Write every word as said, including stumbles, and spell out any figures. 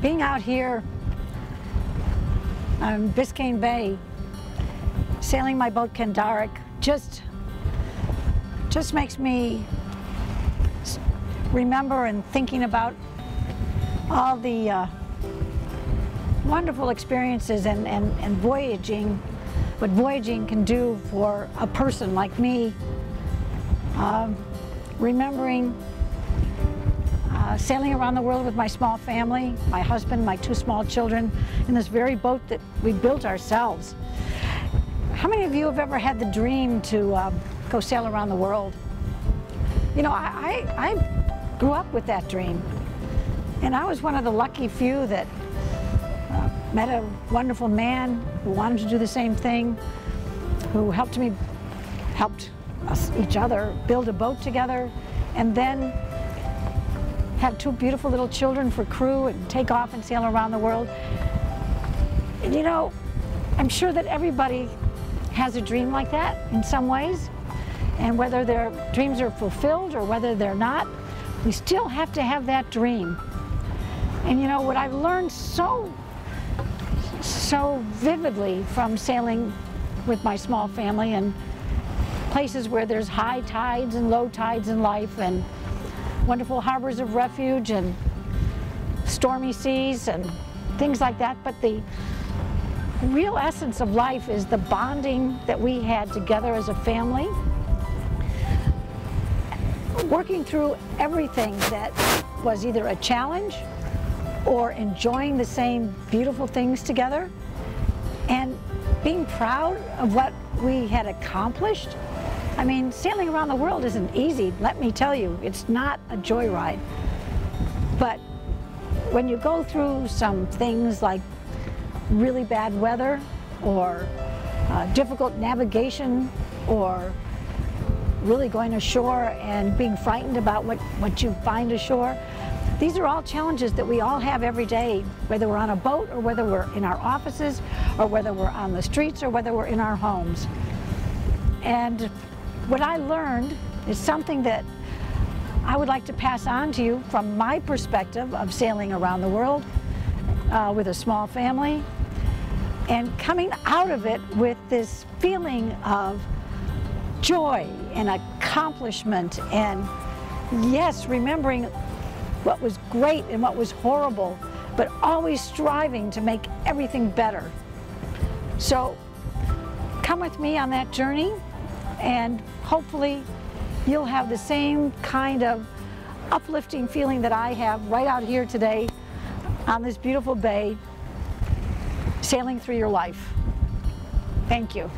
being out here on Biscayne Bay, sailing my boat Kandarik, just, just makes me remember and thinking about all the uh, wonderful experiences and, and, and voyaging, what voyaging can do for a person like me. Uh, remembering uh, sailing around the world with my small family, my husband, my two small children, in this very boat that we built ourselves. How many of you have ever had the dream to uh, go sail around the world? You know, I, I, I grew up with that dream. And I was one of the lucky few that uh, met a wonderful man who wanted to do the same thing, who helped me, helped us, each other, build a boat together, and then have two beautiful little children for crew and take off and sail around the world. And you know, I'm sure that everybody has a dream like that in some ways, and whether their dreams are fulfilled or whether they're not, we still have to have that dream. And you know, what I've learned so, so vividly from sailing with my small family and places where there's high tides and low tides in life and wonderful harbors of refuge and stormy seas and things like that. But the real essence of life is the bonding that we had together as a family, working through everything that was either a challenge or enjoying the same beautiful things together, and being proud of what we had accomplished. I mean, sailing around the world isn't easy, let me tell you. It's not a joyride. But when you go through some things like really bad weather or uh, difficult navigation or really going ashore and being frightened about what, what you find ashore, these are all challenges that we all have every day, whether we're on a boat or whether we're in our offices or whether we're on the streets or whether we're in our homes. And what I learned is something that I would like to pass on to you from my perspective of sailing around the world uh, with a small family and coming out of it with this feeling of joy and accomplishment, and yes, remembering what was great and what was horrible, but always striving to make everything better. So come with me on that journey, and hopefully you'll have the same kind of uplifting feeling that I have right out here today on this beautiful bay, sailing through your life. Thank you.